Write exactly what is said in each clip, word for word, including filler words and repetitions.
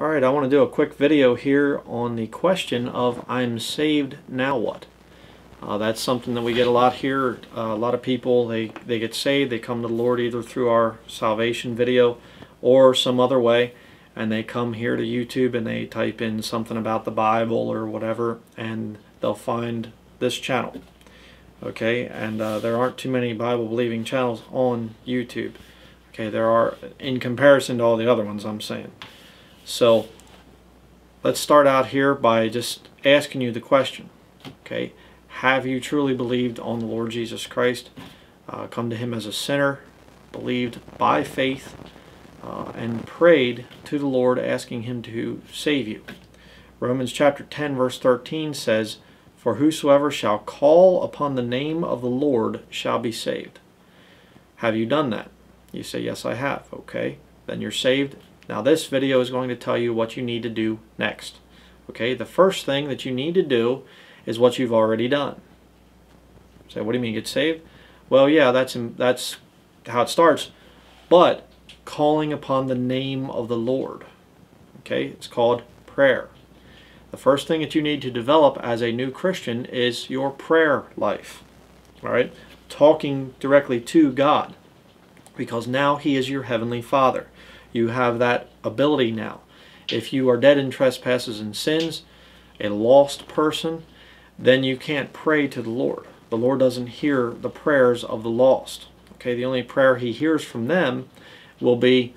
Alright, I want to do a quick video here on the question of I'm saved, now what? Uh, that's something that we get a lot here. Uh, a lot of people, they, they get saved, they come to the Lord either through our salvation video or some other way, and they come here to YouTube and they type in something about the Bible or whatever, and they'll find this channel. Okay, and uh, there aren't too many Bible-believing channels on YouTube. Okay, there are, in comparison to all the other ones, I'm saying. So, let's start out here by just asking you the question. Okay, have you truly believed on the Lord Jesus Christ, uh, come to Him as a sinner, believed by faith, uh, and prayed to the Lord asking Him to save you? Romans chapter ten verse thirteen says, "For whosoever shall call upon the name of the Lord shall be saved." Have you done that? You say, yes, I have. Okay, then you're saved. Now this video is going to tell you what you need to do next. Okay, the first thing that you need to do is what you've already done. Say, so what do you mean get saved? Well, yeah, that's, that's how it starts. But calling upon the name of the Lord. Okay, it's called prayer. The first thing that you need to develop as a new Christian is your prayer life. All right? Talking directly to God, because now He is your Heavenly Father. You have that ability now. If you are dead in trespasses and sins, a lost person, then you can't pray to the Lord. The Lord doesn't hear the prayers of the lost. Okay? The only prayer He hears from them will be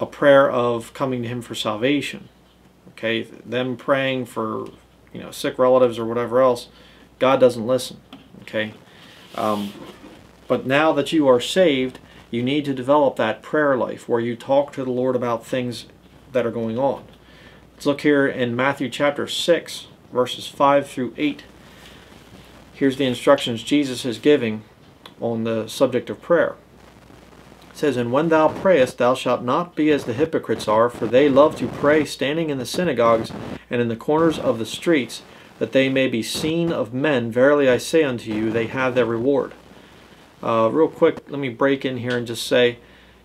a prayer of coming to Him for salvation. Okay, them praying for, you know, sick relatives or whatever else, God doesn't listen. Okay, um, but now that you are saved, you need to develop that prayer life where you talk to the Lord about things that are going on. Let's look here in Matthew chapter six, verses five through eight. Here's the instructions Jesus is giving on the subject of prayer. It says, "And when thou prayest, thou shalt not be as the hypocrites are, for they love to pray standing in the synagogues and in the corners of the streets, that they may be seen of men. Verily I say unto you, they have their reward." Uh, real quick, let me break in here and just say,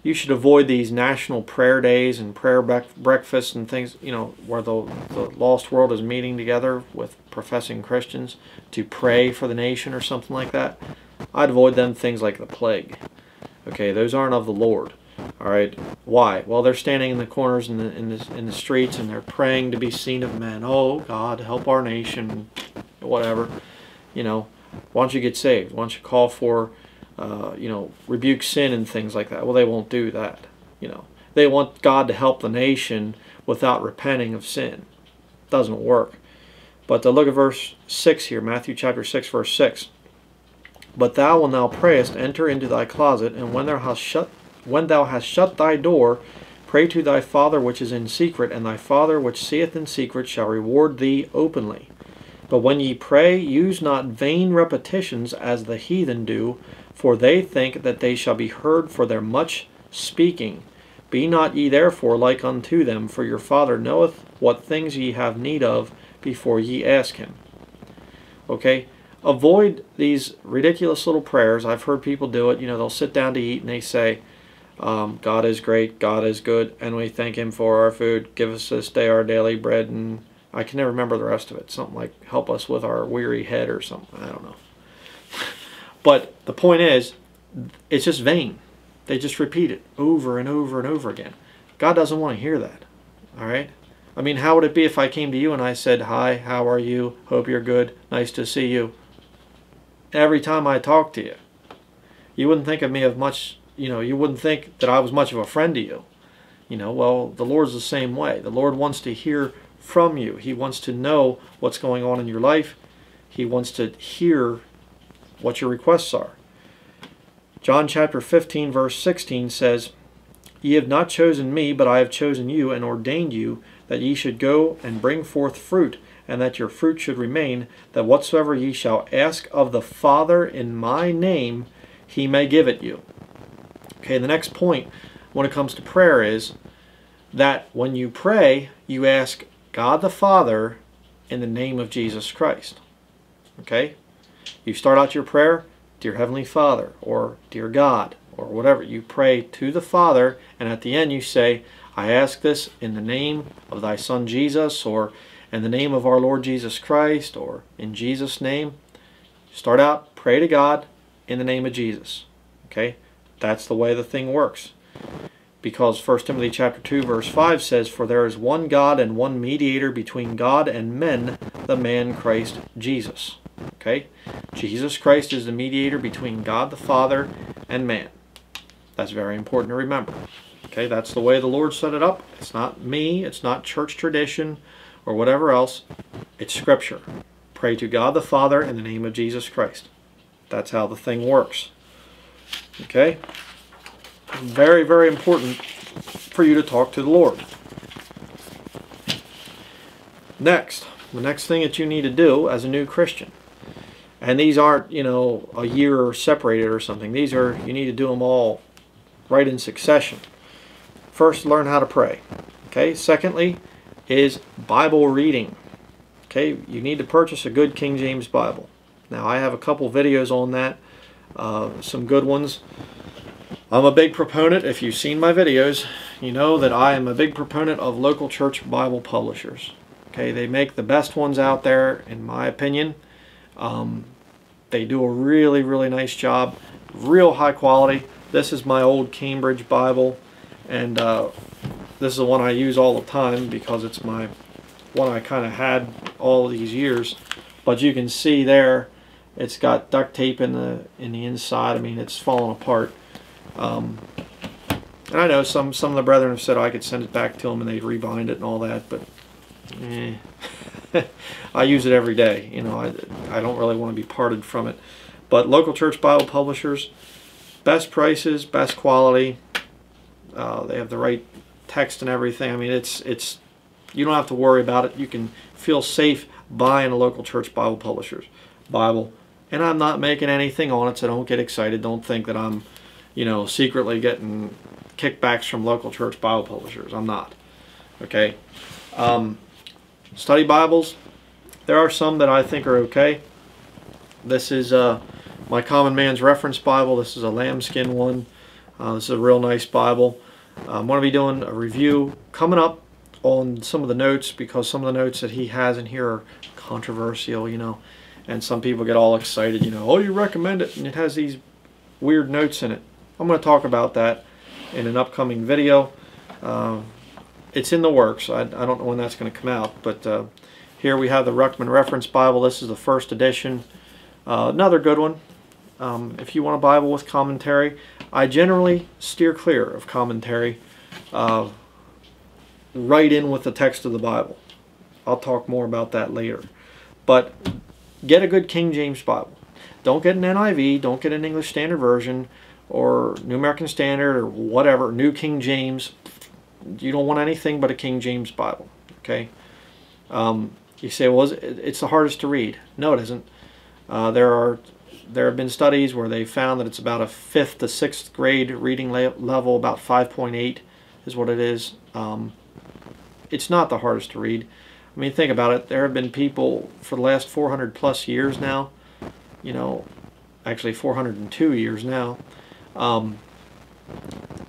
you should avoid these national prayer days and prayer breakfasts and things, you know, where the, the lost world is meeting together with professing Christians to pray for the nation or something like that. I'd avoid them things like the plague. Okay, those aren't of the Lord. All right, why? Well, they're standing in the corners in the, in, the, in the streets and they're praying to be seen of men. Oh, God, help our nation, whatever. You know, why don't you get saved? Why don't you call for, uh, you know, rebuke sin and things like that? Well, they won't do that. You know, they want God to help the nation without repenting of sin. It doesn't work. But to look at verse six here, Matthew chapter six, verse six. "But thou, when thou prayest, enter into thy closet, and when thou hast shut, when thou hast shut thy door, pray to thy Father which is in secret, and thy Father which seeth in secret shall reward thee openly. But when ye pray, use not vain repetitions as the heathen do, for they think that they shall be heard for their much speaking. Be not ye therefore like unto them, for your Father knoweth what things ye have need of before ye ask Him." Okay? Avoid these ridiculous little prayers. I've heard people do it. You know, they'll sit down to eat and they say, um, "God is great, God is good, and we thank Him for our food. Give us this day our daily bread," and I can never remember the rest of it. Something like, "Help us with our weary head" or something. I don't know. But the point is, it's just vain. They just repeat it over and over and over again. God doesn't want to hear that. All right? I mean, how would it be if I came to you and I said, "Hi, how are you? Hope you're good. Nice to see you." Every time I talk to you, you wouldn't think of me of much, you know, you wouldn't think that I was much of a friend to you. You know, well, the Lord's the same way. The Lord wants to hear from you. He wants to know what's going on in your life. He wants to hear what your requests are. John chapter fifteen, verse sixteen says, "Ye have not chosen me, but I have chosen you, and ordained you, that ye should go and bring forth fruit, and that your fruit should remain, that whatsoever ye shall ask of the Father in my name, He may give it you." Okay, the next point when it comes to prayer is that when you pray, you ask God the Father in the name of Jesus Christ. Okay? You start out your prayer, "Dear Heavenly Father," or "Dear God," or whatever. You pray to the Father, and at the end you say, I ask this in the name of thy Son Jesus, or in the name of our Lord Jesus Christ, or in Jesus' name. Start out, pray to God in the name of Jesus. Okay? That's the way the thing works. Because First Timothy chapter two verse five says, "For there is one God and one mediator between God and men, the man Christ Jesus." Okay? Jesus Christ is the mediator between God the Father and man. That's very important to remember. Okay, that's the way the Lord set it up. It's not me, it's not church tradition or whatever else. It's Scripture. Pray to God the Father in the name of Jesus Christ. That's how the thing works. Okay? Very, very important for you to talk to the Lord. Next, the next thing that you need to do as a new Christian, and these aren't, you know, a year separated or something. These are, you need to do them all right in succession. First, learn how to pray. Okay. Secondly, is Bible reading. Okay. You need to purchase a good King James Bible. Now, I have a couple videos on that, uh, some good ones. I'm a big proponent. If you've seen my videos, you know that I am a big proponent of Local Church Bible Publishers. Okay. They make the best ones out there, in my opinion. Um, they do a really, really nice job. Real high quality. This is my old Cambridge Bible. And uh, this is the one I use all the time because it's my one I kind of had all these years. But you can see there, it's got duct tape in the in the inside. I mean, it's falling apart. Um, and I know some some of the brethren have said, oh, I could send it back to them and they'd rebind it and all that. But eh. I use it every day. You know, I I don't really want to be parted from it. But Local Church Bible Publishers, best prices, best quality. Uh, they have the right text and everything. I mean, it's it's you don't have to worry about it. You can feel safe buying a Local Church Bible Publishers Bible. And I'm not making anything on it, so don't get excited. Don't think that I'm, you know, secretly getting kickbacks from Local Church Bible Publishers. I'm not. Okay. Um, study Bibles. There are some that I think are okay. This is uh, my Common Man's Reference Bible. This is a lambskin one. Uh, this is a real nice Bible. I'm going to be doing a review coming up on some of the notes, because some of the notes that he has in here are controversial, you know. And some people get all excited, you know, oh, you recommend it, and it has these weird notes in it. I'm going to talk about that in an upcoming video. Uh, it's in the works. I, I don't know when that's going to come out. But uh, here we have the Ruckman Reference Bible. This is the first edition. Uh, another good one. Um, if you want a Bible with commentary, I generally steer clear of commentary, uh, right in with the text of the Bible. I'll talk more about that later. But get a good King James Bible. Don't get an N I V, don't get an English Standard Version, or New American Standard, or whatever, New King James. You don't want anything but a King James Bible. Okay? Um, you say, well, it's the hardest to read. No, it isn't. Uh, there are... There have been studies where they found that it's about a fifth to sixth grade reading level, about five point eight is what it is. Um, it's not the hardest to read. I mean, think about it. There have been people for the last four hundred plus years now, you know, actually four hundred and two years now, um,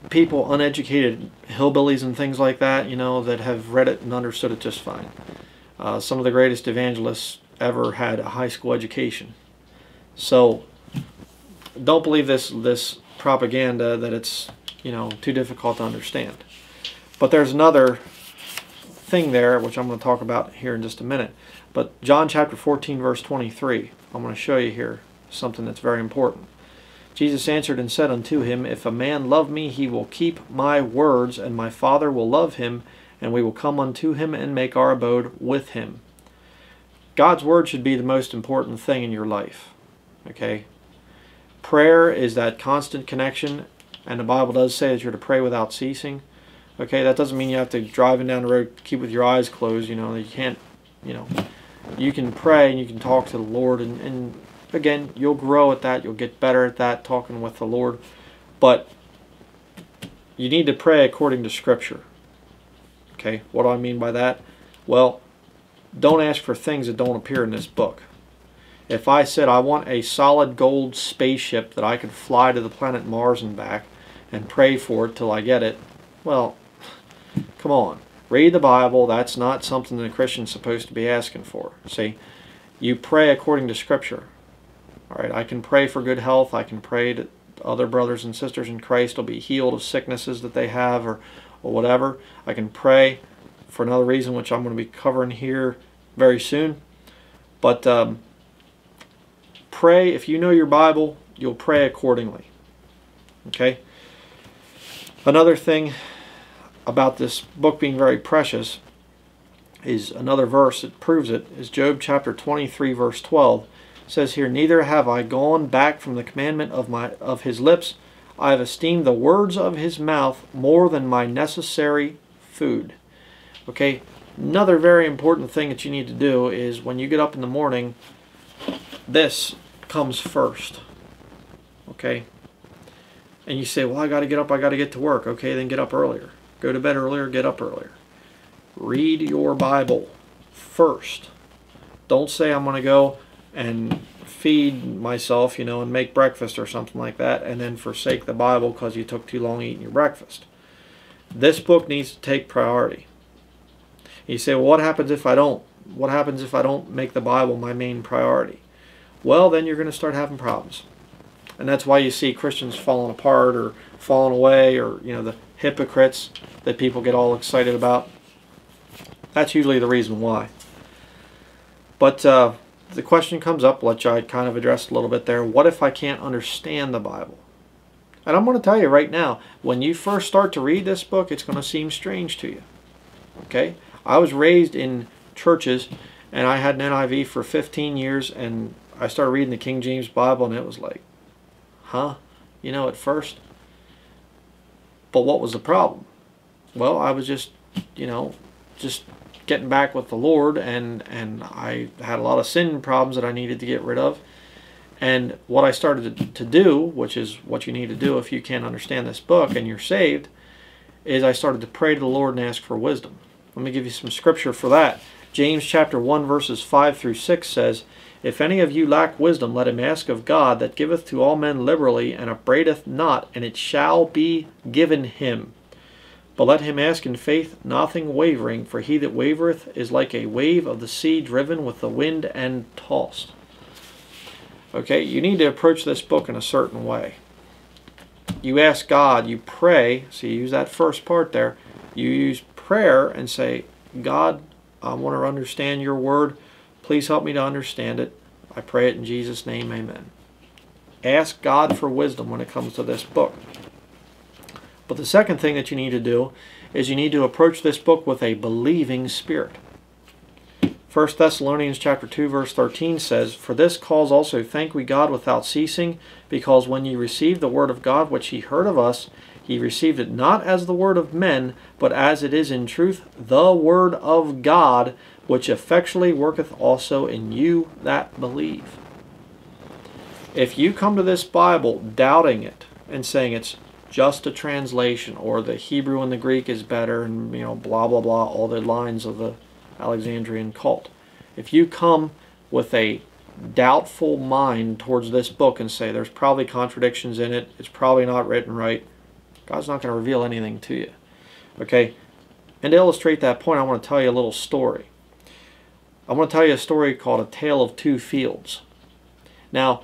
people, uneducated hillbillies and things like that, you know, that have read it and understood it just fine. Uh, some of the greatest evangelists ever had a high school education. So, don't believe this this propaganda that it's, you know, too difficult to understand. But there's another thing there, which I'm going to talk about here in just a minute. But John chapter fourteen, verse twenty-three, I'm going to show you here something that's very important. Jesus answered and said unto him, If a man love me, he will keep my words, and my Father will love him, and we will come unto him and make our abode with him. God's word should be the most important thing in your life. Okay, prayer is that constant connection, and the Bible does say that you're to pray without ceasing. Okay, that doesn't mean you have to driving down the road, keep with your eyes closed. You know, you can't. You know, you can pray and you can talk to the Lord, and, and again, you'll grow at that. You'll get better at that, talking with the Lord. But you need to pray according to Scripture. Okay, what do I mean by that? Well, don't ask for things that don't appear in this book. If I said I want a solid gold spaceship that I could fly to the planet Mars and back and pray for it till I get it, well, Come on. Read the Bible. That's not something that a Christian's supposed to be asking for. See, you pray according to Scripture. All right, I can pray for good health. I can pray that other brothers and sisters in Christ will be healed of sicknesses that they have or, or whatever. I can pray for another reason, which I'm going to be covering here very soon. But um, pray. If you know your Bible, you'll pray accordingly. Okay? Another thing about this book being very precious is another verse that proves it is Job chapter twenty-three verse twelve. It says here, "Neither have I gone back from the commandment of my of his lips. I have esteemed the words of his mouth more than my necessary food." Okay, another very important thing that you need to do is when you get up in the morning, this comes first. Okay, and you say, "Well, I got to get up. I got to get to work." Okay, then get up earlier. Go to bed earlier, get up earlier. Read your Bible first. Don't say, I'm going to go and feed myself, you know, and make breakfast or something like that, and then forsake the Bible because you took too long eating your breakfast. This book needs to take priority. You say, well, what happens if I don't? What happens if I don't make the Bible my main priority? Well, then you're going to start having problems. And that's why you see Christians falling apart or falling away, or, you know, the hypocrites that people get all excited about. That's usually the reason why. But uh, the question comes up, which I kind of addressed a little bit there, what if I can't understand the Bible? And I'm going to tell you right now, when you first start to read this book, it's going to seem strange to you. Okay? I was raised in churches, and I had an N I V for fifteen years, and I started reading the King James Bible, and it was like, huh? You know, at first. But what was the problem? Well, I was just, you know, just getting back with the Lord, and, and I had a lot of sin problems that I needed to get rid of. And what I started to, to do, which is what you need to do if you can't understand this book and you're saved, is I started to pray to the Lord and ask for wisdom. Let me give you some scripture for that. James chapter one verses five through six says, "If any of you lack wisdom, let him ask of God, that giveth to all men liberally, and upbraideth not, and it shall be given him. But let him ask in faith, nothing wavering, for he that wavereth is like a wave of the sea, driven with the wind and tossed." Okay, you need to approach this book in a certain way. You ask God, you pray, so you use that first part there. You use prayer and say, God, I want to understand your word. Please help me to understand it. I pray it in Jesus' name, amen. Ask God for wisdom when it comes to this book. But the second thing that you need to do is you need to approach this book with a believing spirit. First Thessalonians chapter two, verse thirteen says, "For this cause also thank we God without ceasing, because when ye received the word of God which ye heard of us, ye received it not as the word of men, but as it is in truth, the word of God, which effectually worketh also in you that believe." If you come to this Bible doubting it and saying it's just a translation, or the Hebrew and the Greek is better, and you know, blah blah blah, all the lines of the Alexandrian cult. If you come with a doubtful mind towards this book and say there's probably contradictions in it, it's probably not written right, God's not going to reveal anything to you. Okay? And to illustrate that point, I want to tell you a little story. I want to tell you a story called A Tale of Two Fields. Now,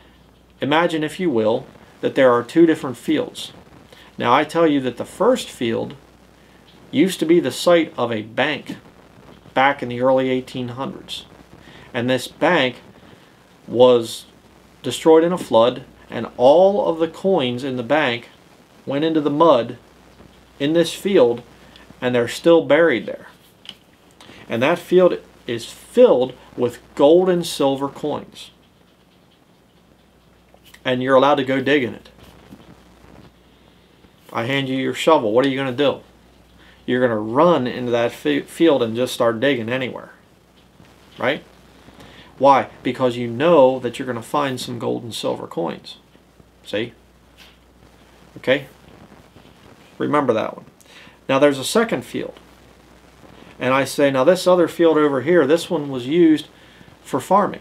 imagine, if you will, that there are two different fields. Now, I tell you that the first field used to be the site of a bank back in the early eighteen hundreds. And this bank was destroyed in a flood, and all of the coins in the bank went into the mud in this field, and they're still buried there. And that field is filled with gold and silver coins. And you're allowed to go dig in it. I hand you your shovel. What are you going to do? You're going to run into that field and just start digging anywhere. Right? Why? Because you know that you're going to find some gold and silver coins. See? Okay? Remember that one. Now there's a second field. And I say, now this other field over here, this one was used for farming.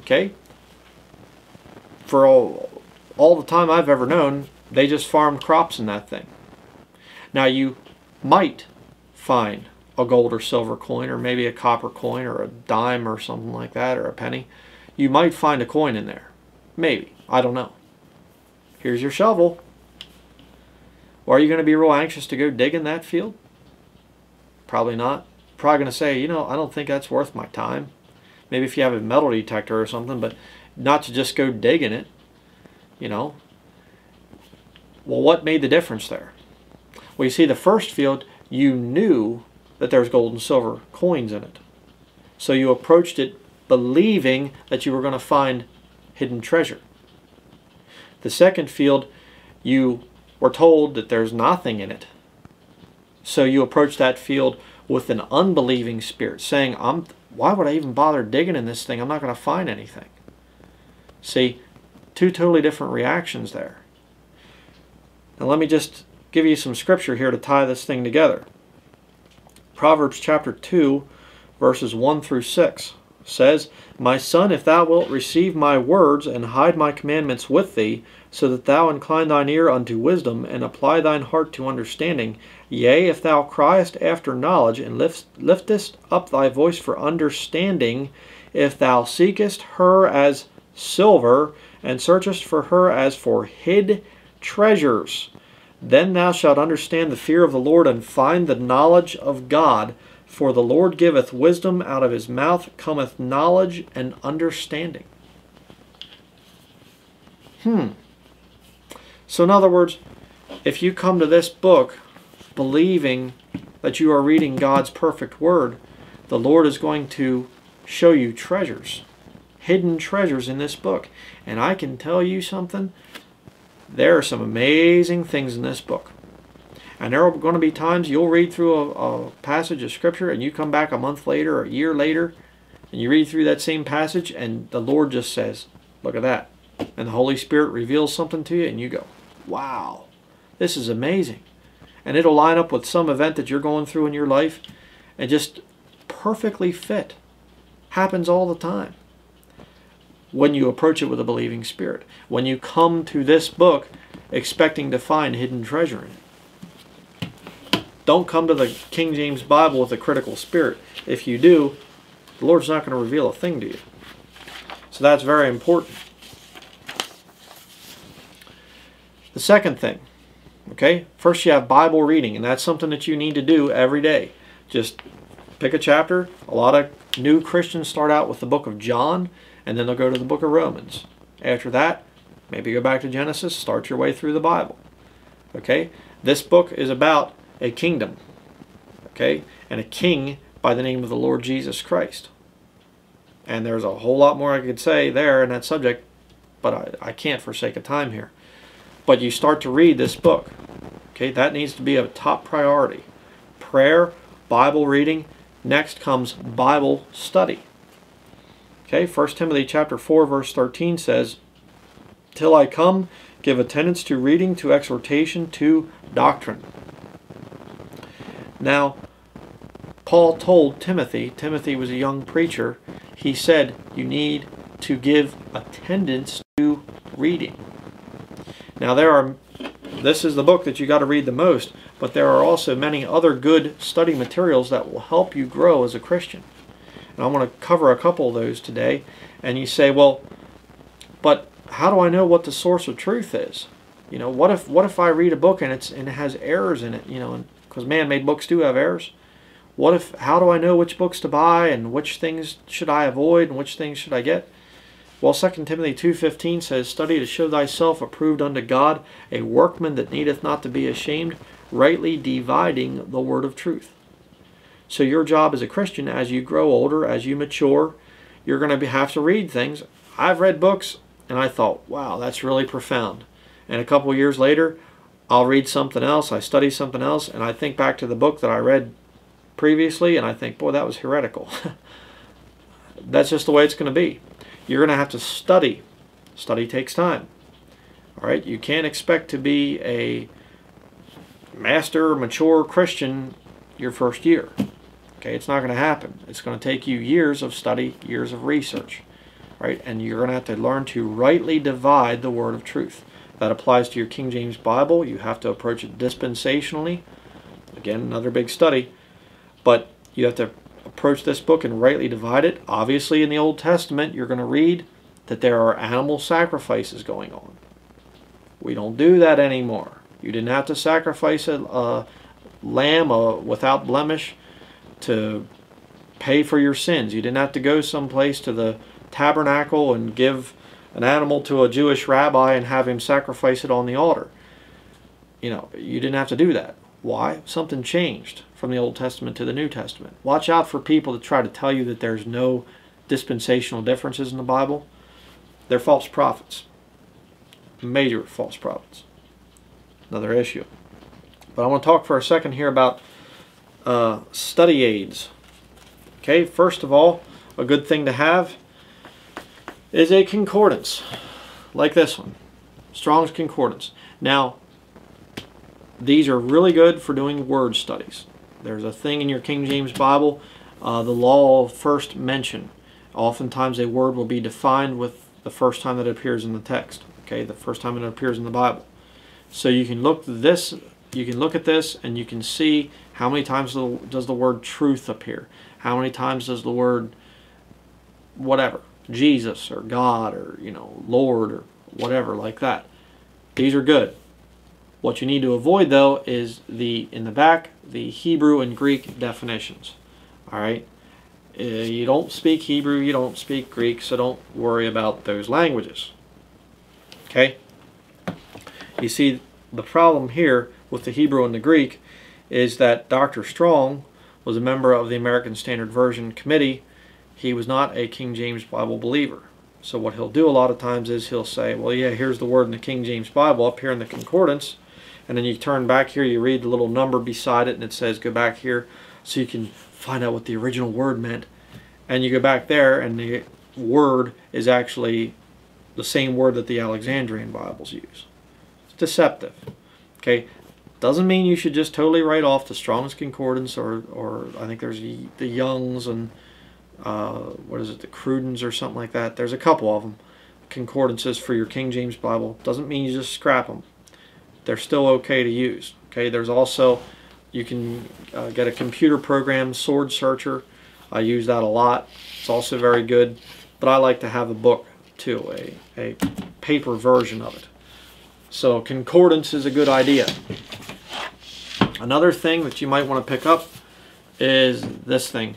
Okay? For all, all the time I've ever known, they just farmed crops in that thing. Now you might fine, a gold or silver coin, or maybe a copper coin, or a dime or something like that, or a penny. You might find a coin in there. Maybe. I don't know. Here's your shovel. Or are you going to be real anxious to go dig in that field? Probably not. Probably going to say, you know, I don't think that's worth my time. Maybe if you have a metal detector or something, but not to just go dig in it, you know. Well, what made the difference there? Well, you see, the first field, you knew that there's gold and silver coins in it. So you approached it believing that you were going to find hidden treasure. The second field, you were told that there's nothing in it. So you approach that field with an unbelieving spirit, saying, I'm, why would I even bother digging in this thing? I'm not going to find anything. See, two totally different reactions there. Now let me just give you some scripture here to tie this thing together. Proverbs chapter two, verses one through six says, My son, if thou wilt receive my words, and hide my commandments with thee, so that thou incline thine ear unto wisdom, and apply thine heart to understanding, yea, if thou criest after knowledge, and lift, liftest up thy voice for understanding, if thou seekest her as silver, and searchest for her as for hid treasures, then thou shalt understand the fear of the Lord, and find the knowledge of God. For the Lord giveth wisdom, out of his mouth cometh knowledge and understanding. Hmm. So in other words, if you come to this book believing that you are reading God's perfect word, the Lord is going to show you treasures, hidden treasures in this book. And I can tell you something, there are some amazing things in this book. And there are going to be times you'll read through a, a passage of Scripture and you come back a month later or a year later and you read through that same passage and the Lord just says, look at that. And the Holy Spirit reveals something to you and you go, wow, this is amazing. And it'll line up with some event that you're going through in your life and just perfectly fit. Happens all the time when you approach it with a believing spirit. When you come to this book expecting to find hidden treasure in it. Don't come to the King James Bible with a critical spirit. If you do, the Lord's not going to reveal a thing to you. So that's very important. The second thing, okay, first you have Bible reading, and that's something that you need to do every day. Just pick a chapter. A lot of new Christians start out with the book of John, and then they'll go to the book of Romans. After that, maybe go back to Genesis, start your way through the Bible. Okay, this book is about a kingdom, okay, and a king by the name of the Lord Jesus Christ. And there's a whole lot more I could say there in that subject, but I, I can't for sake of time here. But you start to read this book, okay, that needs to be a top priority. Prayer, Bible reading, next comes Bible study. Okay, First Timothy chapter four, verse thirteen says, Till I come, give attendance to reading, to exhortation, to doctrine. Now, Paul told Timothy, Timothy was a young preacher, he said you need to give attendance to reading. Now there are, this is the book that you got to read the most, but there are also many other good study materials that will help you grow as a Christian. And I want to cover a couple of those today. And you say, well, but how do I know what the source of truth is? You know, what if what if I read a book and it's and it has errors in it, you know, and because man-made books do have errors. What if, how do I know which books to buy and which things should I avoid and which things should I get? Well, Second Timothy two fifteen says, Study to show thyself approved unto God, a workman that needeth not to be ashamed, rightly dividing the word of truth. So your job as a Christian, as you grow older, as you mature, you're going to have to read things. I've read books and I thought, wow, that's really profound. And a couple years later, I'll read something else, I study something else, and I think back to the book that I read previously, and I think, boy, that was heretical. That's just the way it's going to be. You're going to have to study. Study takes time. All right, you can't expect to be a master, mature Christian your first year. Okay, it's not going to happen. It's going to take you years of study, years of research. All right, and you're going to have to learn to rightly divide the word of truth. That applies to your King James Bible. You have to approach it dispensationally. Again, another big study. But you have to approach this book and rightly divide it. Obviously, in the Old Testament, you're going to read that there are animal sacrifices going on. We don't do that anymore. You didn't have to sacrifice a, a lamb a, without blemish to pay for your sins. You didn't have to go someplace to the tabernacle and give an animal to a Jewish rabbi and have him sacrifice it on the altar. You know, you didn't have to do that. Why? Something changed from the Old Testament to the New Testament. Watch out for people that try to tell you that there's no dispensational differences in the Bible. They're false prophets. Major false prophets. Another issue. But I want to talk for a second here about uh, study aids. Okay, first of all, a good thing to have is a concordance, like this one. Strong's Concordance. Now, these are really good for doing word studies. There's a thing in your King James Bible, uh, the law of first mention. Oftentimes a word will be defined with the first time that it appears in the text. Okay, the first time it appears in the Bible. So you can look this, you can look at this, and you can see how many times does the word truth appear. How many times does the word whatever, Jesus or God or you know Lord or whatever like that. These are good. What you need to avoid, though, is the in the back, the Hebrew and Greek definitions. All right? Uh, you don't speak Hebrew, you don't speak Greek, so don't worry about those languages. Okay? You see, the problem here with the Hebrew and the Greek is that Doctor Strong was a member of the American Standard Version Committee. He was not a King James Bible believer. So what he'll do a lot of times is he'll say, well, yeah, here's the word in the King James Bible up here in the concordance. And then you turn back here, you read the little number beside it, and it says, go back here so you can find out what the original word meant. And you go back there, and the word is actually the same word that the Alexandrian Bibles use. It's deceptive. Okay? Doesn't mean you should just totally write off the Strong's Concordance, or, or I think there's the Young's, and uh, what is it, the Cruden's or something like that. There's a couple of them. Concordances for your King James Bible. Doesn't mean you just scrap them. They're still okay to use. Okay, there's also, you can uh, get a computer program, Sword Searcher. I use that a lot. It's also very good. But I like to have a book too, a, a paper version of it. So concordance is a good idea. Another thing that you might want to pick up is this thing,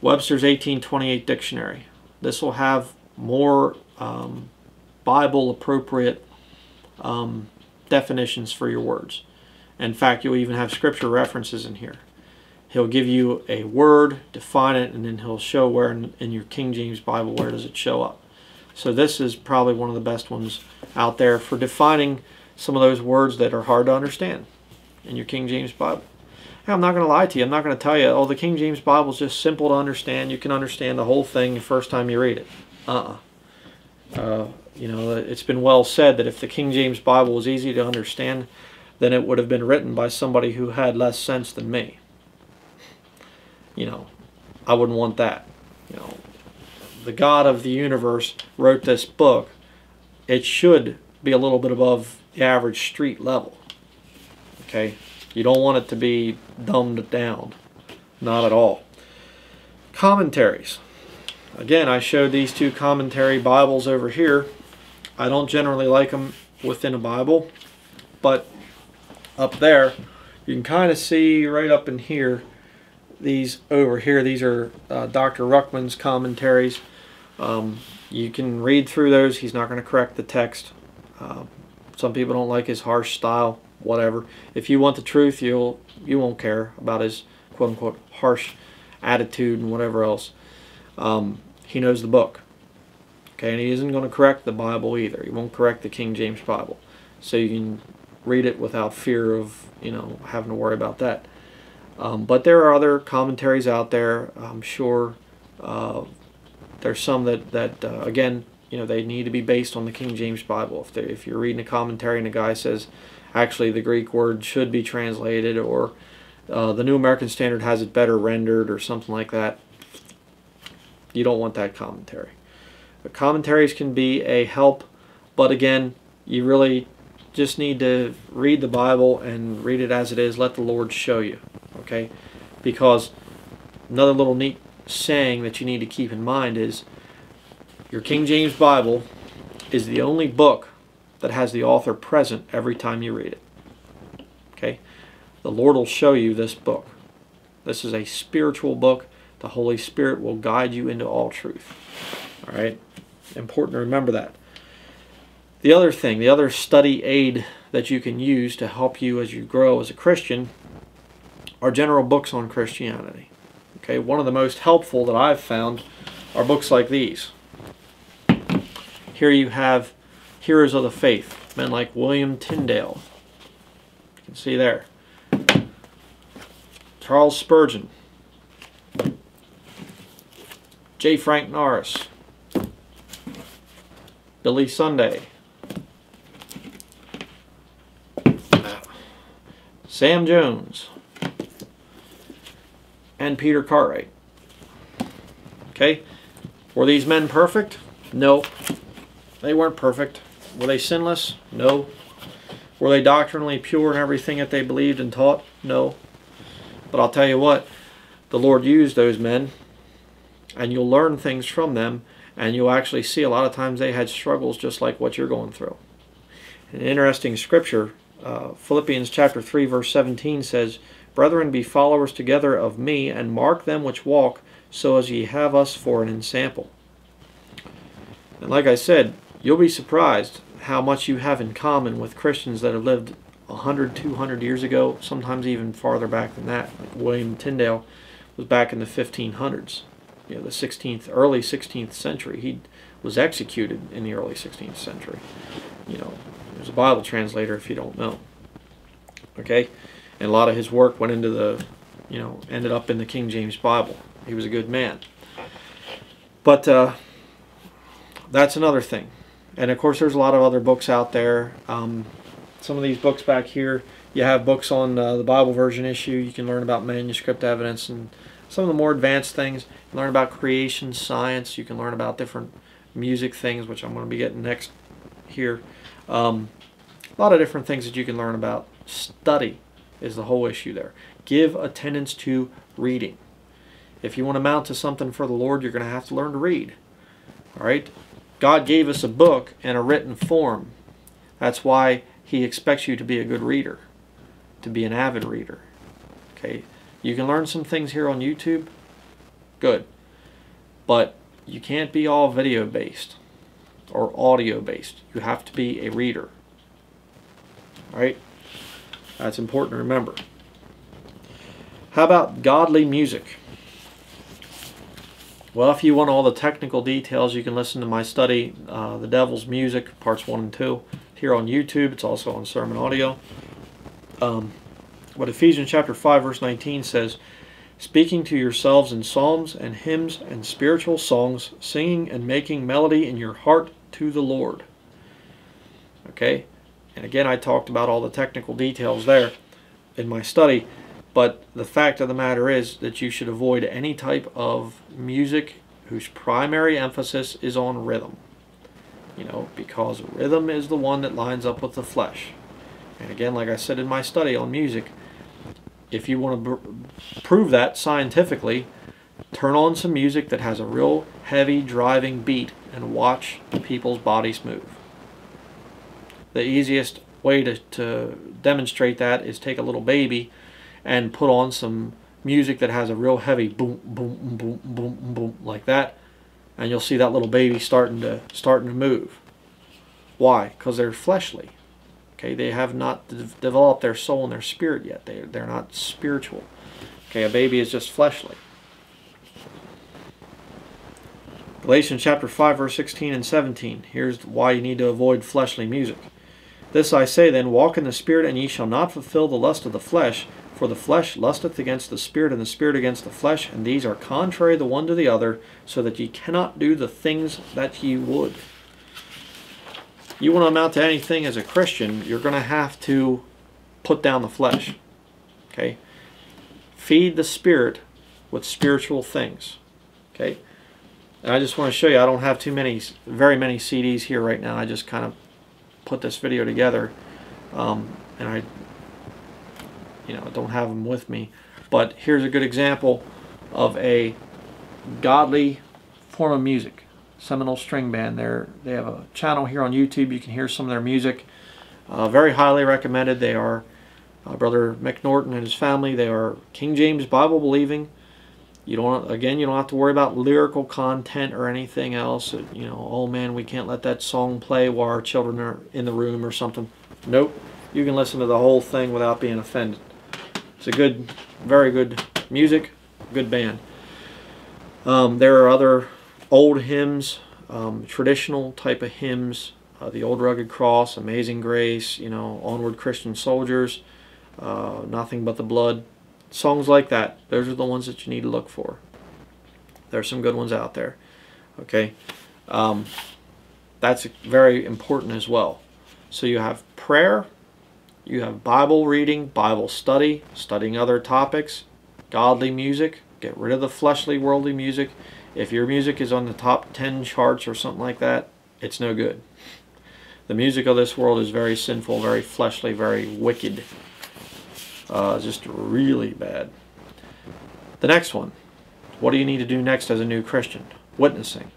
Webster's eighteen twenty-eight Dictionary. This will have more um, Bible-appropriate um, definitions for your words. In fact, you'll even have scripture references in here. He'll give you a word, define it, and then he'll show where in, in your King James Bible, where does it show up. So this is probably one of the best ones out there for defining some of those words that are hard to understand in your King James Bible. Now, I'm not going to lie to you. I'm not going to tell you, oh, the King James Bible is just simple to understand. You can understand the whole thing the first time you read it. Uh-uh. Uh, you know, it's been well said that if the King James Bible was easy to understand, then it would have been written by somebody who had less sense than me. You know, I wouldn't want that. You know, the God of the universe wrote this book. It should be a little bit above the average street level. Okay? You don't want it to be dumbed down. Not at all. Commentaries. Again, I showed these two commentary Bibles over here. I don't generally like them within a Bible, but up there, you can kind of see right up in here, these over here, these are uh, Doctor Ruckman's commentaries. Um, you can read through those. He's not going to correct the text. Uh, some people don't like his harsh style, whatever. If you want the truth, you'll, you won't care about his quote-unquote harsh attitude and whatever else. Um, he knows the book, okay, and he isn't going to correct the Bible either. He won't correct the King James Bible, so you can read it without fear of, you know, having to worry about that. Um, but there are other commentaries out there. I'm sure uh, there's some that that uh, again, you know, they need to be based on the King James Bible. If they, if you're reading a commentary and a guy says, actually, the Greek word should be translated, or uh, the New American Standard has it better rendered, or something like that. You don't want that commentary. The commentaries can be a help, but again, you really just need to read the Bible and read it as it is. Let the Lord show you, okay? Because another little neat saying that you need to keep in mind is your King James Bible is the only book that has the author present every time you read it. Okay? The Lord will show you this book. This is a spiritual book. The Holy Spirit will guide you into all truth. All right? Important to remember that. The other thing, the other study aid that you can use to help you as you grow as a Christian are general books on Christianity. Okay, one of the most helpful that I've found are books like these. Here you have Heroes of the Faith, men like William Tyndale. You can see there. Charles Spurgeon. J. Frank Norris. Billy Sunday. Sam Jones. And Peter Cartwright. Okay? Were these men perfect? No. They weren't perfect. Were they sinless? No. Were they doctrinally pure in everything that they believed and taught? No. But I'll tell you what, the Lord used those men, and you'll learn things from them, and you'll actually see a lot of times they had struggles just like what you're going through. An interesting scripture, uh, Philippians chapter three, verse seventeen says, "Brethren, be followers together of me, and mark them which walk, so as ye have us for an ensample." And like I said, you'll be surprised how much you have in common with Christians that have lived a hundred, two hundred years ago, sometimes even farther back than that. Like William Tyndale was back in the fifteen hundreds, you know, the sixteenth, early sixteenth century. He was executed in the early sixteenth century. You know, he was a Bible translator, if you don't know. Okay? And a lot of his work went into the, you know, ended up in the King James Bible. He was a good man. But uh, that's another thing. And of course, there's a lot of other books out there. Um, some of these books back here, you have books on uh, the Bible version issue. You can learn about manuscript evidence and some of the more advanced things. Learn about creation science. You can learn about different music things, which I'm going to be getting next here. Um, a lot of different things that you can learn about. Study is the whole issue there. Give attendance to reading. If you want to amount to something for the Lord, you're going to have to learn to read. All right? God gave us a book in a written form. That's why He expects you to be a good reader, to be an avid reader. Okay? You can learn some things here on YouTube. Good. But you can't be all video-based or audio-based. You have to be a reader. All right? That's important to remember. How about godly music? Well, if you want all the technical details, you can listen to my study, uh, The Devil's Music, Parts one and two, here on YouTube. It's also on Sermon Audio. Um, but Ephesians chapter five, verse nineteen says, "Speaking to yourselves in psalms and hymns and spiritual songs, singing and making melody in your heart to the Lord." Okay? And again, I talked about all the technical details there in my study, but the fact of the matter is that you should avoid any type of music whose primary emphasis is on rhythm. You know, because rhythm is the one that lines up with the flesh. And again, like I said in my study on music, if you want to prove that scientifically, turn on some music that has a real heavy driving beat and watch people's bodies move. The easiest way to, to demonstrate that is take a little baby and put on some music that has a real heavy boom, boom, boom, boom, boom, like that, and you'll see that little baby starting to starting to move. Why? Because they're fleshly. Okay, they have not de developed their soul and their spirit yet. They they're not spiritual. Okay, a baby is just fleshly. Galatians chapter five, verse sixteen and seventeen. Here's why you need to avoid fleshly music. "This I say then, walk in the Spirit, and ye shall not fulfill the lust of the flesh. For the flesh lusteth against the Spirit, and the Spirit against the flesh, and these are contrary the one to the other, so that ye cannot do the things that ye would." You want to amount to anything as a Christian, you're going to have to put down the flesh. Okay? Feed the Spirit with spiritual things. Okay? And I just want to show you, I don't have too many, very many C Ds here right now. I just kind of put this video together, um, and I... you know, I don't have them with me, but here's a good example of a godly form of music. Seminole String Band. They're, they have a channel here on YouTube. You can hear some of their music. Uh, very highly recommended. They are uh, Brother Mick Norton and his family. They are King James Bible believing. You don't again. You don't have to worry about lyrical content or anything else. You know, oh man, we can't let that song play while our children are in the room or something. Nope. You can listen to the whole thing without being offended. It's a good, very good music. Good band. Um, there are other old hymns, um, traditional type of hymns, uh, the Old Rugged Cross, Amazing Grace, you know, Onward Christian Soldiers, uh, Nothing But the Blood, songs like that. Those are the ones that you need to look for. There's some good ones out there. Okay, um, that's very important as well. So you have prayer, you have Bible reading, Bible study, studying other topics, godly music. Get rid of the fleshly, worldly music. If your music is on the top ten charts or something like that, it's no good. The music of this world is very sinful, very fleshly, very wicked. Uh, just really bad. The next one. What do you need to do next as a new Christian? Witnessing.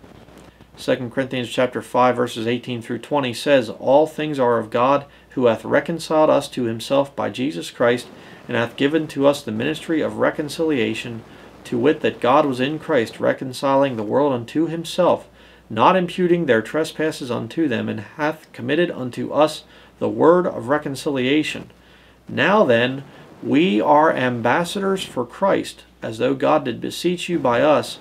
Second Corinthians chapter five verses eighteen through twenty says, all things are of God, who hath reconciled us to himself by Jesus Christ, and hath given to us the ministry of reconciliation, to wit, that God was in Christ reconciling the world unto himself, not imputing their trespasses unto them, and hath committed unto us the word of reconciliation. Now then, we are ambassadors for Christ, as though God did beseech you by us.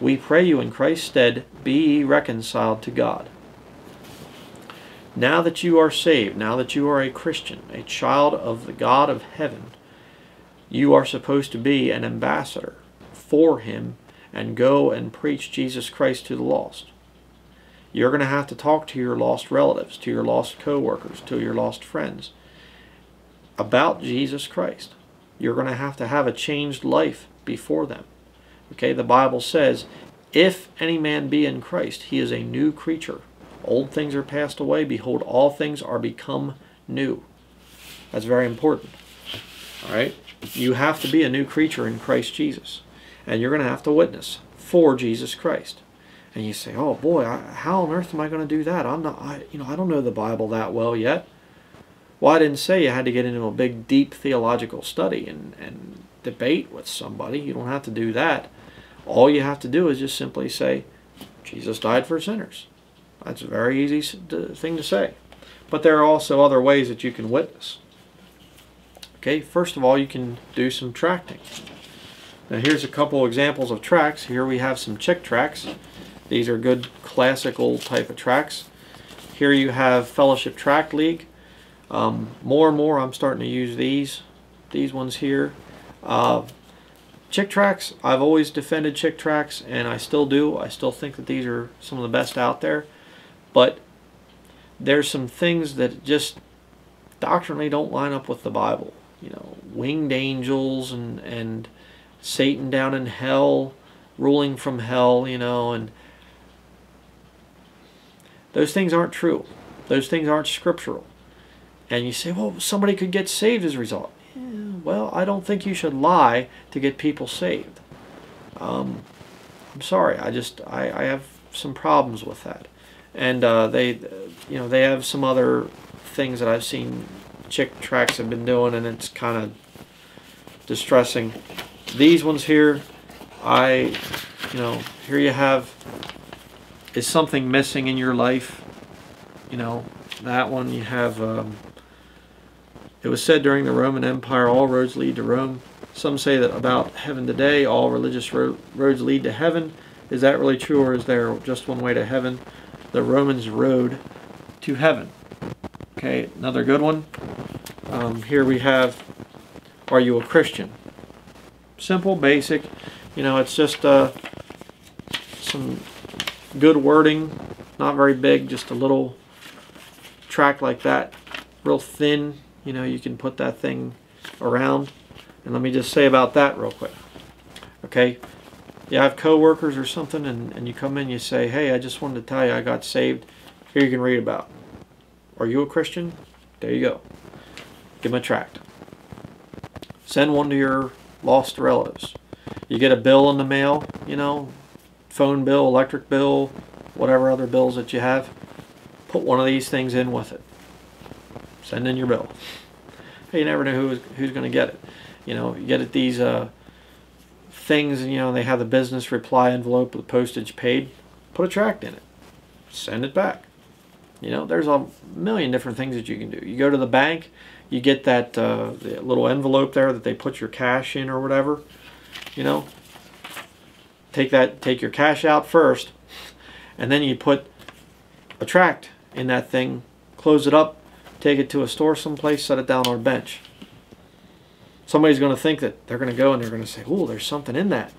We pray you in Christ's stead, be ye reconciled to God. Now that you are saved, now that you are a Christian, a child of the God of heaven, you are supposed to be an ambassador for him and go and preach Jesus Christ to the lost. You're going to have to talk to your lost relatives, to your lost co-workers, to your lost friends about Jesus Christ. You're going to have to have a changed life before them. Okay, the Bible says, if any man be in Christ, he is a new creature. Old things are passed away. Behold, all things are become new. That's very important. All right? You have to be a new creature in Christ Jesus. And you're going to have to witness for Jesus Christ. And you say, oh boy, I, how on earth am I going to do that? I'm not, I, you know, I don't know the Bible that well yet. Well, I didn't say you had to get into a big, deep theological study and, and debate with somebody. You don't have to do that. All you have to do is just simply say, Jesus died for sinners. That's a very easy thing to say. But there are also other ways that you can witness. Okay, first of all, you can do some tracting. Now here's a couple examples of tracts. Here we have some Chick Tracts. These are good classical type of tracts. Here you have Fellowship Tract League. Um, more and more I'm starting to use these, these ones here. Uh, Chick Tracts, I've always defended Chick Tracts, and I still do. I still think that these are some of the best out there. But there's some things that just doctrinally don't line up with the Bible. You know, winged angels and... and Satan down in hell, ruling from hell, you know, and those things aren't true. Those things aren't scriptural. And you say, well, somebody could get saved as a result. Yeah, well, I don't think you should lie to get people saved. Um, I'm sorry, I just, I, I have some problems with that. And uh, they, you know, they have some other things that I've seen Chick Tracts have been doing, and it's kind of distressing. These ones here, I, you know, here you have, is something missing in your life? You know, that one you have, um, it was said during the Roman Empire, all roads lead to Rome. Some say that about heaven today, all religious ro roads lead to heaven. Is that really true, or is there just one way to heaven? The Romans road to heaven. Okay, another good one. Um, here we have, are you a Christian? Simple, basic, you know, it's just uh, some good wording, not very big, just a little tract like that, real thin, you know, you can put that thing around. And let me just say about that real quick, okay, you have co-workers or something, and, and you come in, you say, hey, I just wanted to tell you I got saved, here you can read about, are you a Christian? There you go, give them a tract, send one to your lost relatives. You get a bill in the mail, you know, phone bill, electric bill, whatever other bills that you have. Put one of these things in with it. Send in your bill. Hey, you never know who's, who's going to get it. You know, you get at these uh, things, you know, they have the business reply envelope with postage paid. Put a tract in it. Send it back. You know, there's a million different things that you can do. You go to the bank, you get that uh, the little envelope there that they put your cash in or whatever. You know, take that, take your cash out first, and then you put a tract in that thing, close it up, take it to a store someplace, set it down on a bench. Somebody's going to think that they're going to go and they're going to say, "Ooh, there's something in that."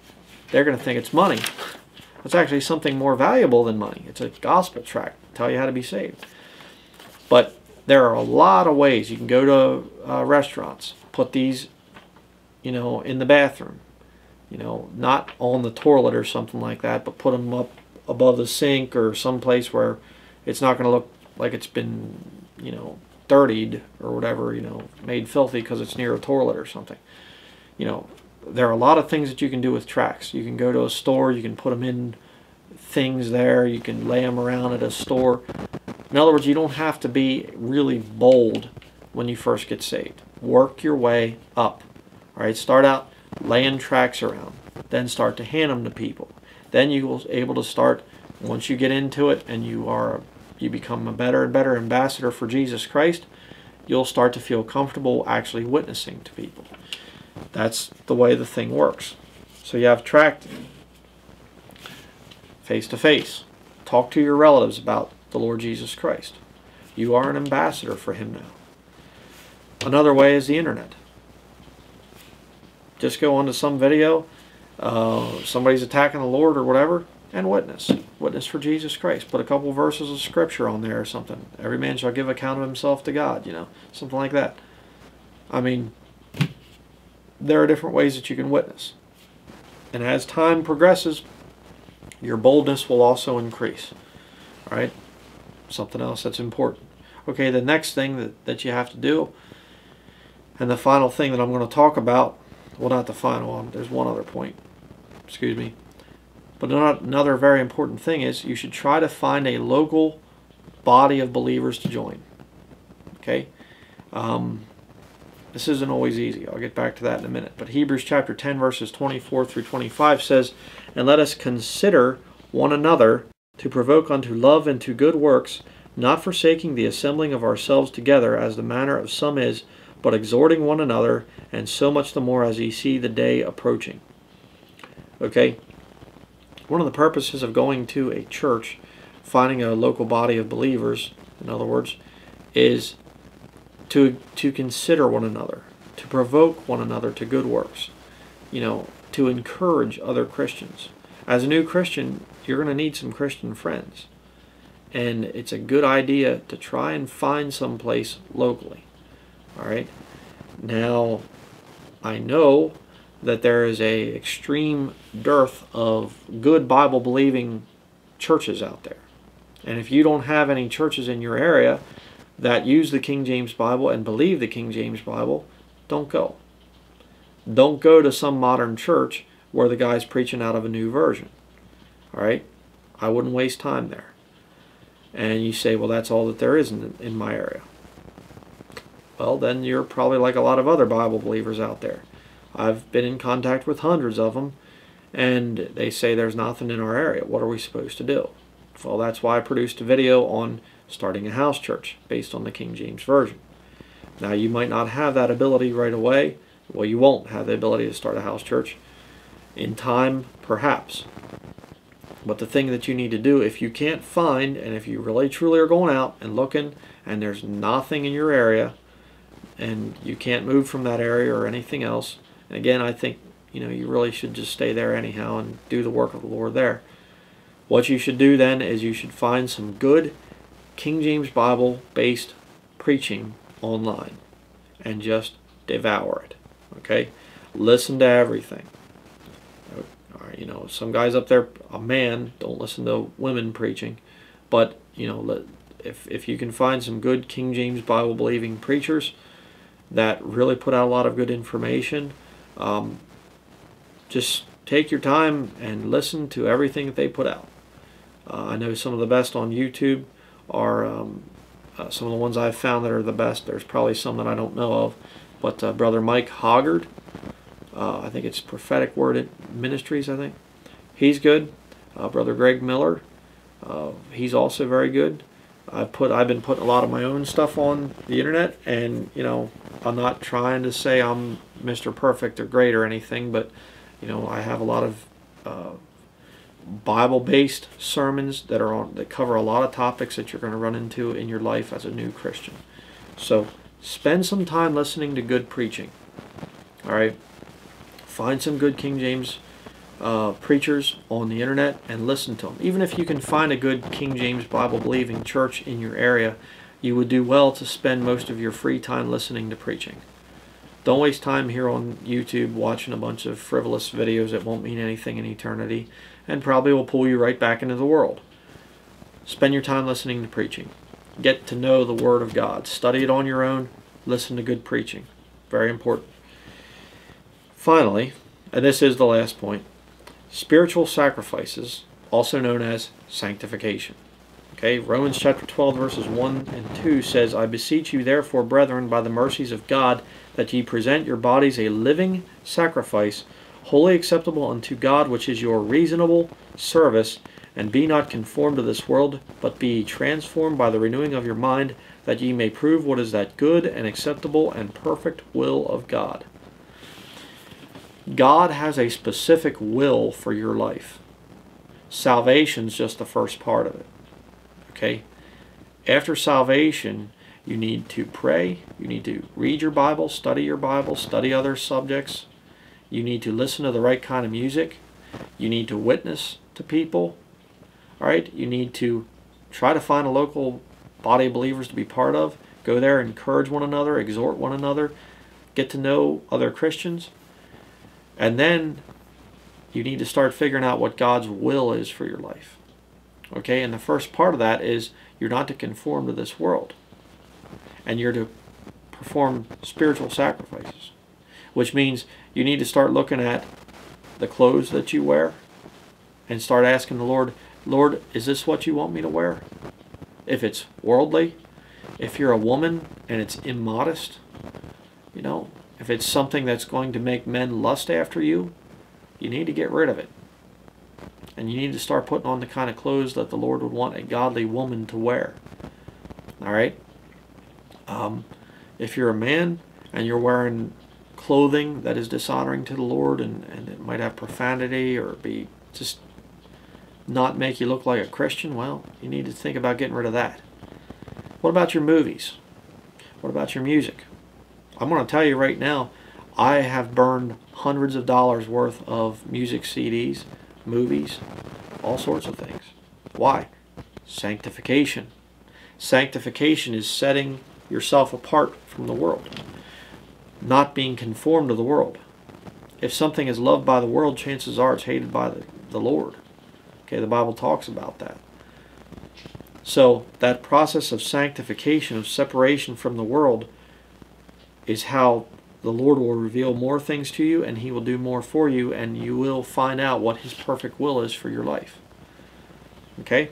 They're going to think it's money. It's actually something more valuable than money. It's a gospel tract to tell you how to be saved. But there are a lot of ways. You can go to uh, restaurants, put these, you know, in the bathroom. You know, not on the toilet or something like that, but put them up above the sink or someplace where it's not going to look like it's been, you know, dirtied or whatever, you know, made filthy because it's near a toilet or something. You know, there are a lot of things that you can do with tracts. You can go to a store, you can put them in things there, you can lay them around at a store. In other words, you don't have to be really bold when you first get saved. Work your way up. All right, start out laying tracts around, then start to hand them to people. Then you will be able to start, once you get into it and you are you become a better and better ambassador for Jesus Christ, you'll start to feel comfortable actually witnessing to people. That's the way the thing works. So you have tract face to face. Talk to your relatives about the Lord Jesus Christ. You are an ambassador for him now. Another way is the internet. Just go onto some video, uh, somebody's attacking the Lord or whatever, and witness. Witness for Jesus Christ. Put a couple of verses of scripture on there or something. Every man shall give account of himself to God, you know, something like that. I mean, there are different ways that you can witness. And as time progresses, your boldness will also increase. All right? Something else that's important. Okay, the next thing that, that you have to do, and the final thing that I'm going to talk about, well, not the final one. There's one other point. Excuse me. But another very important thing is you should try to find a local body of believers to join. Okay? Um, this isn't always easy. I'll get back to that in a minute. But Hebrews chapter ten, verses twenty-four through twenty-five says, "And let us consider one another to provoke unto love and to good works, not forsaking the assembling of ourselves together, as the manner of some is, but exhorting one another, and so much the more as ye see the day approaching." Okay? One of the purposes of going to a church, finding a local body of believers, in other words, is to, to consider one another, to provoke one another to good works, you know, to encourage other Christians. As a new Christian, you're going to need some Christian friends. And it's a good idea to try and find someplace locally. Alright, now I know that there is a extreme dearth of good Bible-believing churches out there. And if you don't have any churches in your area that use the King James Bible and believe the King James Bible, don't go. Don't go to some modern church where the guy's preaching out of a new version. Alright, I wouldn't waste time there. And you say, well, that's all that there is in, in my area. Well, then you're probably like a lot of other Bible believers out there. I've been in contact with hundreds of them, and they say there's nothing in our area. What are we supposed to do? Well, that's why I produced a video on starting a house church based on the King James Version. Now, you might not have that ability right away. Well, you won't have the ability to start a house church in time, perhaps. But the thing that you need to do, if you can't find, and if you really truly are going out and looking, and there's nothing in your area, and you can't move from that area or anything else. And again, I think, you know, you really should just stay there anyhow and do the work of the Lord there. What you should do then is you should find some good King James Bible-based preaching online and just devour it, okay? Listen to everything. All right, you know, some guys up there, a man, don't listen to women preaching, but, you know, if, if you can find some good King James Bible-believing preachers that really put out a lot of good information, um, just take your time and listen to everything that they put out. Uh, I know some of the best on YouTube are um, uh, some of the ones I've found that are the best. There's probably some that I don't know of, but uh, Brother Mike Hoggard, uh, I think it's Prophetic Word Ministries, I think. He's good. Uh, Brother Greg Miller, uh, he's also very good. I've put I've been putting a lot of my own stuff on the internet, and you know, I'm not trying to say I'm Mister Perfect or great or anything, but you know, I have a lot of uh, Bible-based sermons that are on that cover a lot of topics that you're going to run into in your life as a new Christian. So spend some time listening to good preaching. All right, find some good King James Uh, preachers on the internet and listen to them. Even if you can find a good King James Bible believing church in your area, you would do well to spend most of your free time listening to preaching. Don't waste time here on YouTube watching a bunch of frivolous videos that won't mean anything in eternity and probably will pull you right back into the world. Spend your time listening to preaching. Get to know the Word of God. Study it on your own. Listen to good preaching. Very important. Finally, and this is the last point, spiritual sacrifices, also known as sanctification. Okay, Romans chapter twelve, verses one and two says, I beseech you therefore, brethren, by the mercies of God, that ye present your bodies a living sacrifice, wholly acceptable unto God, which is your reasonable service, and be not conformed to this world, but be ye transformed by the renewing of your mind, that ye may prove what is that good and acceptable and perfect will of God. God has a specific will for your life. Salvation's just the first part of it. Okay? After salvation, you need to pray. You need to read your Bible, study your Bible, study other subjects. You need to listen to the right kind of music. You need to witness to people. All right? You need to try to find a local body of believers to be part of. Go there, encourage one another, exhort one another, get to know other Christians. And then you need to start figuring out what God's will is for your life. Okay, and the first part of that is you're not to conform to this world. And you're to perform spiritual sacrifices. Which means you need to start looking at the clothes that you wear and start asking the Lord, Lord, is this what you want me to wear? If it's worldly, if you're a woman and it's immodest, you know, if it's something that's going to make men lust after you, you need to get rid of it. And you need to start putting on the kind of clothes that the Lord would want a godly woman to wear. All right? Um, if you're a man and you're wearing clothing that is dishonoring to the Lord and, and it might have profanity or be just not make you look like a Christian, well, you need to think about getting rid of that. What about your movies? What about your music? I'm going to tell you right now, I have burned hundreds of dollars worth of music C Ds, movies, all sorts of things. Why? Sanctification. Sanctification is setting yourself apart from the world, not being conformed to the world. If something is loved by the world, chances are it's hated by the, the Lord. Okay, the Bible talks about that. So that process of sanctification, of separation from the world, is how the Lord will reveal more things to you, and He will do more for you, and you will find out what His perfect will is for your life. Okay?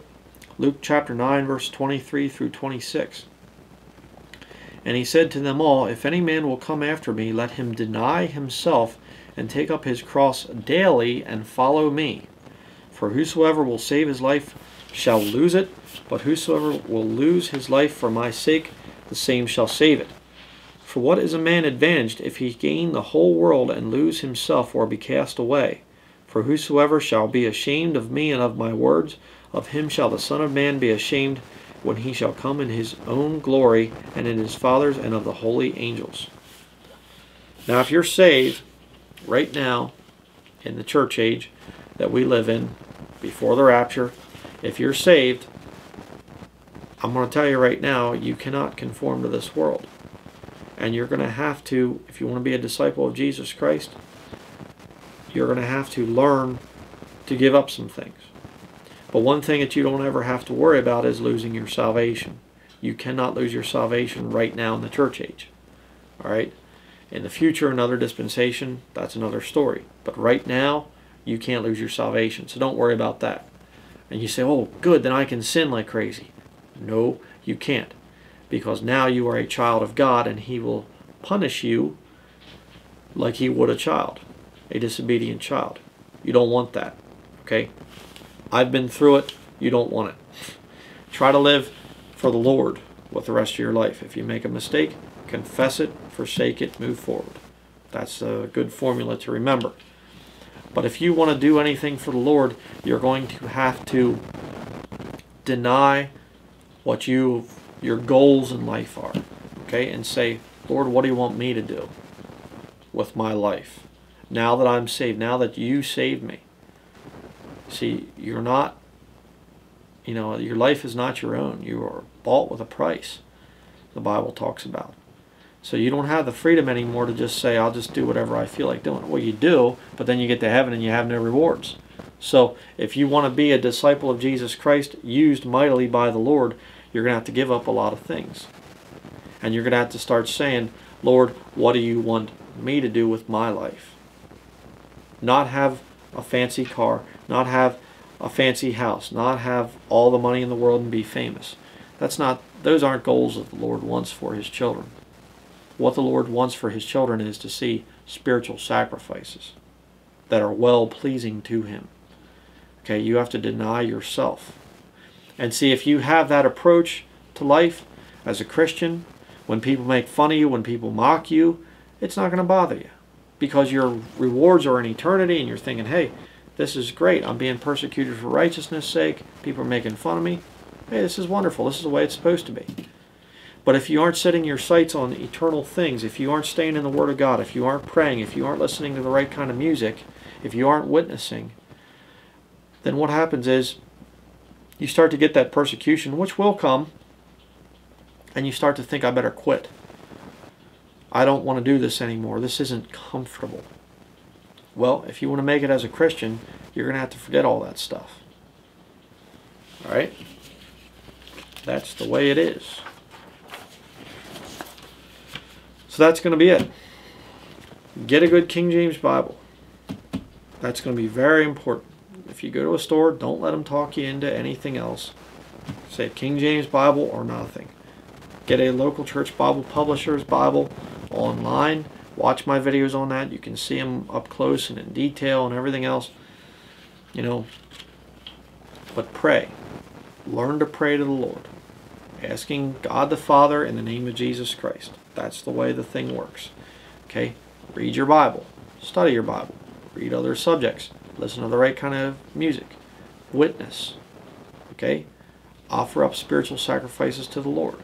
Luke chapter nine, verse twenty-three through twenty-six. And He said to them all, if any man will come after me, let him deny himself, and take up his cross daily, and follow me. For whosoever will save his life shall lose it, but whosoever will lose his life for my sake, the same shall save it. For what is a man advantaged if he gain the whole world and lose himself or be cast away? For whosoever shall be ashamed of me and of my words, of him shall the Son of Man be ashamed when he shall come in his own glory and in his Father's and of the holy angels. Now if you're saved right now in the church age that we live in before the rapture, if you're saved, I'm going to tell you right now, you cannot conform to this world. And you're going to have to, if you want to be a disciple of Jesus Christ, you're going to have to learn to give up some things. But one thing that you don't ever have to worry about is losing your salvation. You cannot lose your salvation right now in the church age. All right? In the future, another dispensation, that's another story. But right now, you can't lose your salvation. So don't worry about that. And you say, oh, good, then I can sin like crazy. No, you can't. Because now you are a child of God, and he will punish you like he would a child, a disobedient child. You don't want that, okay? I've been through it. You don't want it. Try to live for the Lord with the rest of your life. If you make a mistake, confess it, forsake it, move forward. That's a good formula to remember. But if you want to do anything for the Lord, you're going to have to deny what you, your goals in life are, okay? And say, Lord, what do you want me to do with my life? Now that I'm saved, now that you saved me. See, you're not, you know, your life is not your own. You are bought with a price, the Bible talks about. So you don't have the freedom anymore to just say, I'll just do whatever I feel like doing. Well, you do, but then you get to heaven and you have no rewards. So if you want to be a disciple of Jesus Christ, used mightily by the Lord, you're going to have to give up a lot of things. And you're going to have to start saying, Lord, what do you want me to do with my life? Not have a fancy car, not have a fancy house, not have all the money in the world and be famous. That's not, those aren't goals that the Lord wants for his children. What the Lord wants for his children is to see spiritual sacrifices that are well-pleasing to him. Okay, you have to deny yourself. And see, if you have that approach to life as a Christian, when people make fun of you, when people mock you, it's not going to bother you. Because your rewards are in eternity and you're thinking, hey, this is great. I'm being persecuted for righteousness' sake. People are making fun of me. Hey, this is wonderful. This is the way it's supposed to be. But if you aren't setting your sights on eternal things, if you aren't staying in the Word of God, if you aren't praying, if you aren't listening to the right kind of music, if you aren't witnessing, then what happens is you start to get that persecution, which will come, and you start to think, I better quit. I don't want to do this anymore. This isn't comfortable. Well, if you want to make it as a Christian, you're going to have to forget all that stuff. All right? That's the way it is. So that's going to be it. Get a good King James Bible. That's going to be very important. If you go to a store, don't let them talk you into anything else. Say King James Bible or nothing. Get a Local Church Bible Publishers Bible online. Watch my videos on that. You can see them up close and in detail and everything else. You know, but pray. Learn to pray to the Lord. Asking God the Father in the name of Jesus Christ. That's the way the thing works. Okay? Read your Bible. Study your Bible. Read other subjects. Listen to the right kind of music. Witness. Okay? Offer up spiritual sacrifices to the Lord.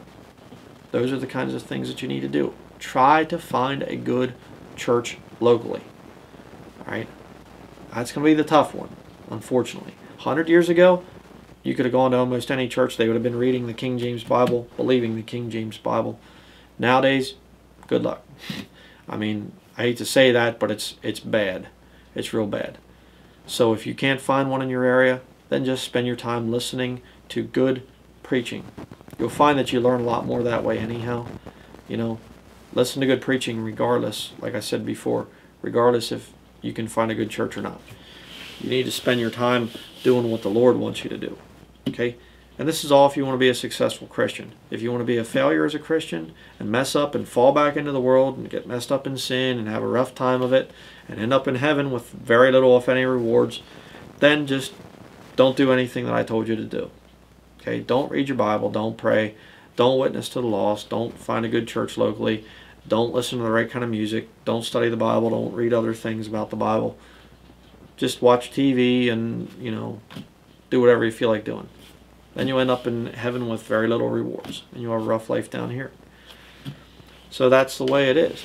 Those are the kinds of things that you need to do. Try to find a good church locally. Alright? That's going to be the tough one, unfortunately. one hundred years ago, you could have gone to almost any church. They would have been reading the King James Bible, believing the King James Bible. Nowadays, good luck. I mean, I hate to say that, but it's it's bad. It's real bad. So if you can't find one in your area, then just spend your time listening to good preaching. You'll find that you learn a lot more that way anyhow. You know, listen to good preaching regardless, like I said before, regardless if you can find a good church or not. You need to spend your time doing what the Lord wants you to do. Okay? And this is all if you want to be a successful Christian. If you want to be a failure as a Christian and mess up and fall back into the world and get messed up in sin and have a rough time of it and end up in heaven with very little, if any, rewards, then just don't do anything that I told you to do. Okay? Don't read your Bible. Don't pray. Don't witness to the lost. Don't find a good church locally. Don't listen to the right kind of music. Don't study the Bible. Don't read other things about the Bible. Just watch T V and, you know, do whatever you feel like doing. Then you end up in heaven with very little rewards. And you have a rough life down here. So that's the way it is.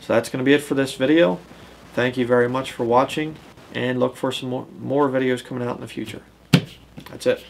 So that's going to be it for this video. Thank you very much for watching. And look for some more, more videos coming out in the future. That's it.